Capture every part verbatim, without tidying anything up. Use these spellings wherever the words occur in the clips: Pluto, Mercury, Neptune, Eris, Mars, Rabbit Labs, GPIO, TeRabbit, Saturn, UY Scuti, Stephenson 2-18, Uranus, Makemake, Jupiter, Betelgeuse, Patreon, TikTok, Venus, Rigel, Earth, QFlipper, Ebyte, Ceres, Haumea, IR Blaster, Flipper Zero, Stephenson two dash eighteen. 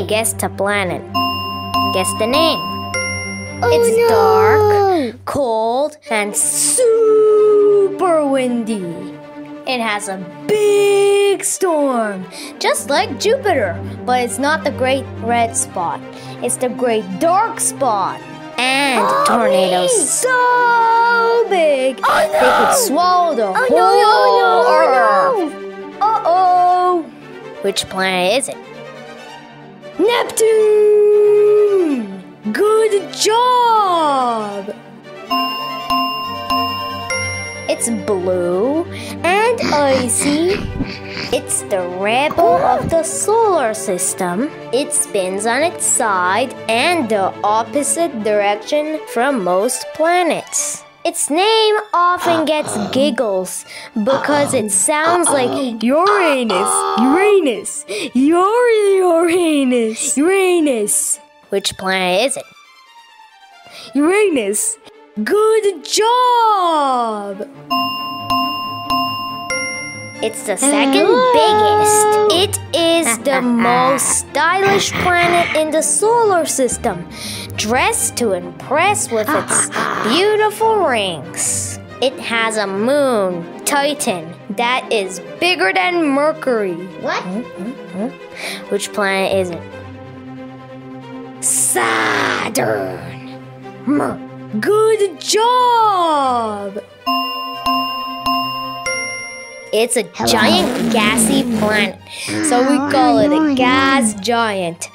Okay, guess the planet. Guess the name. Oh, it's no. dark, cold, and super windy. It has a big storm, just like Jupiter, but it's not the great red spot. It's the great dark spot. And oh, tornadoes me. so big, oh, no. they could swallow the oh, whole no, no, no, Earth. No. Uh-oh. Which planet is it? Neptune! Good job! It's blue and icy. It's the rebel of the solar system. It spins on its side and the opposite direction from most planets. Its name often gets giggles because it sounds like Uranus, Uranus, Uranus, Uranus. Which planet is it? Uranus. Good job! It's the second biggest. It is the most stylish planet in the solar system, dressed to impress with its beautiful rings. It has a moon, Titan, that is bigger than Mercury. What? Which planet is it? Saturn. Mer Good job! It's a Hello. giant gassy planet, so we call it a gas giant.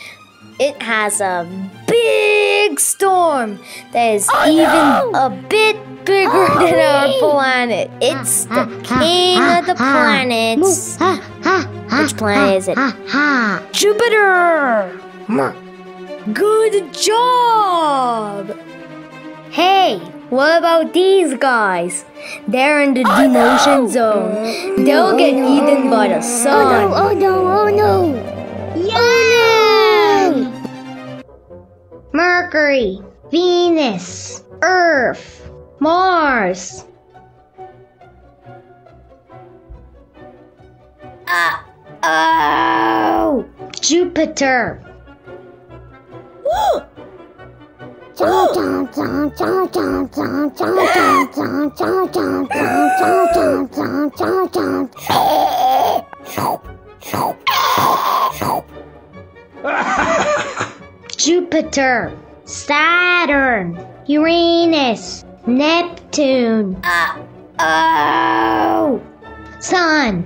It has a big storm that is oh, even no. a bit bigger oh, than our planet. It's the king of the planets. Which planet is it? Jupiter! Good job! Hey, what about these guys? They're in the demotion oh, no. zone. They'll get eaten by the sun. Oh no, oh no, oh no. Yeah. Oh no! Mercury, Venus, Earth, Mars. Uh, oh! Jupiter. Jupiter, Saturn, Uranus, Neptune, uh, oh, Sun.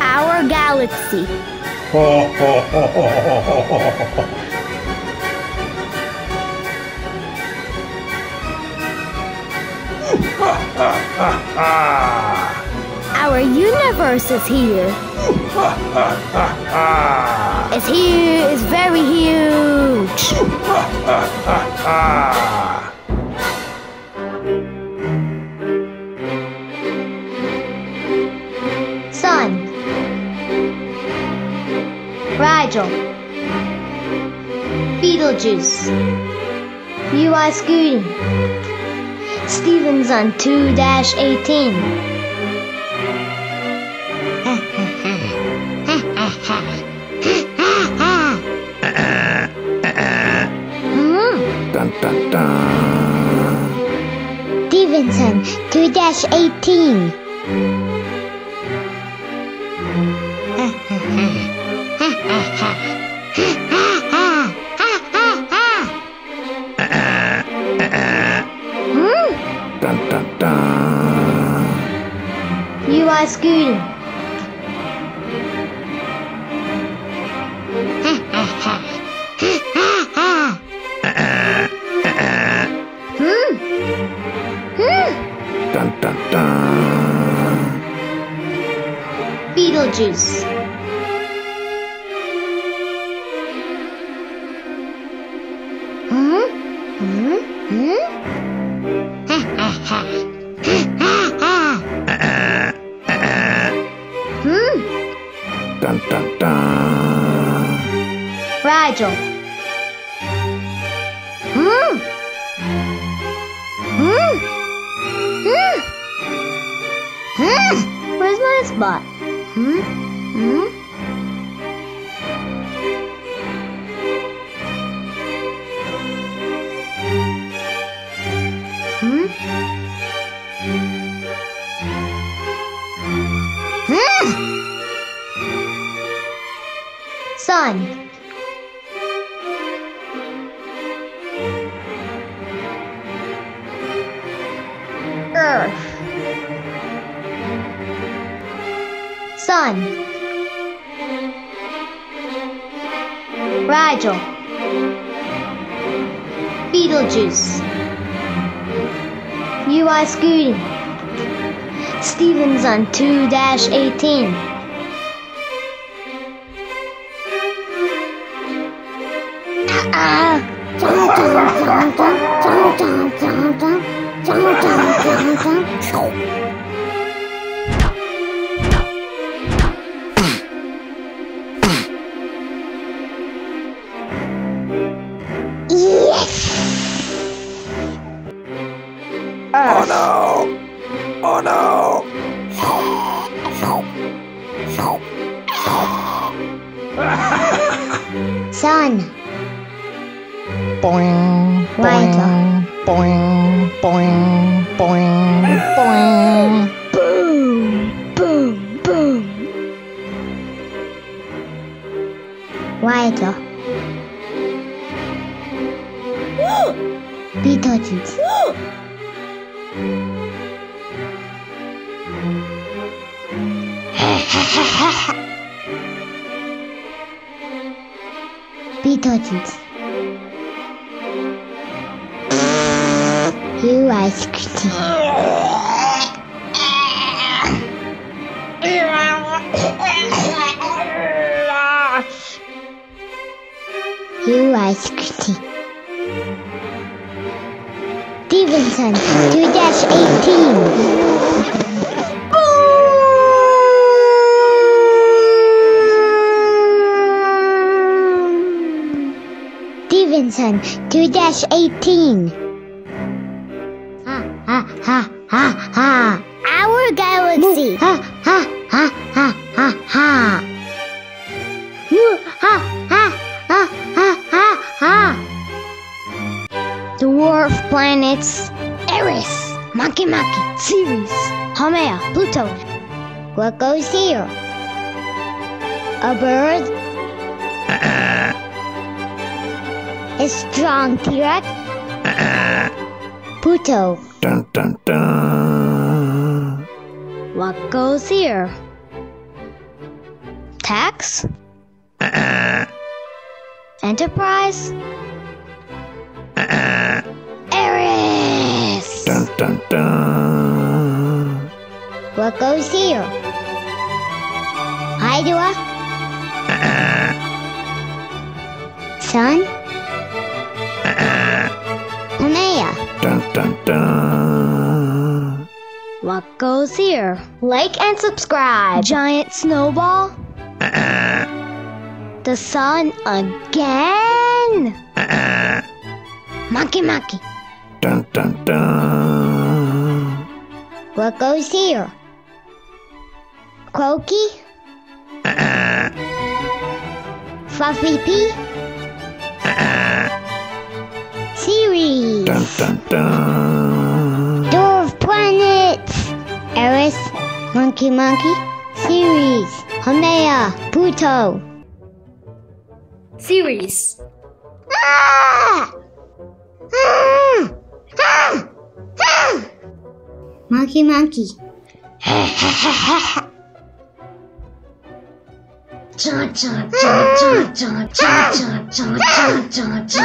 Our galaxy. Our universe is here. It's huge, it's very huge. Sun, Rigel, Betelgeuse, U Y Scuti, Stephenson two dash eighteen. Stephenson two dash eighteen. You are Scooter. Beetlejuice. Huh? Huh? Huh? Ha ha ha. Ha ha ha. Hmm. Dun dun dun. Rigel. Hmm. Hmm. Hmm. Hmm. Where's my spot? Hmm. Hmm. Sun. Earth. Sun. Rigel. Betelgeuse. U Y Scuti. Stephenson two dash eighteen. two dash eighteen. Ha ha ha ha ha. Our galaxy. Ha ha ha ha ha ha. Ha ha ha ha ha ha. Dwarf planets. Eris, Makemake, Ceres, Haumea, Pluto. What goes here? A bird? A strong T-Rex? Pluto. Dun, dun, dun. What goes here? Tax? Enterprise? Eris! Dun, dun, dun. What goes here? Hydra? Sun? Dun, dun, dun. What goes here? Like and subscribe. Giant snowball. Uh-uh. The sun again. Uh-uh. Makemake. Dun dun dun. What goes here? Croaky. Uh-uh. Fluffy pea. Uh-uh. Ceres. Dun, dun, dun. Dwarf planets. Eris, Monkey Monkey, Ceres, Haumea, Pluto. Ceres. Ah! Ah! Ah! Ah! Monkey Monkey. Cha cha cha cha cha cha cha cha cha cha.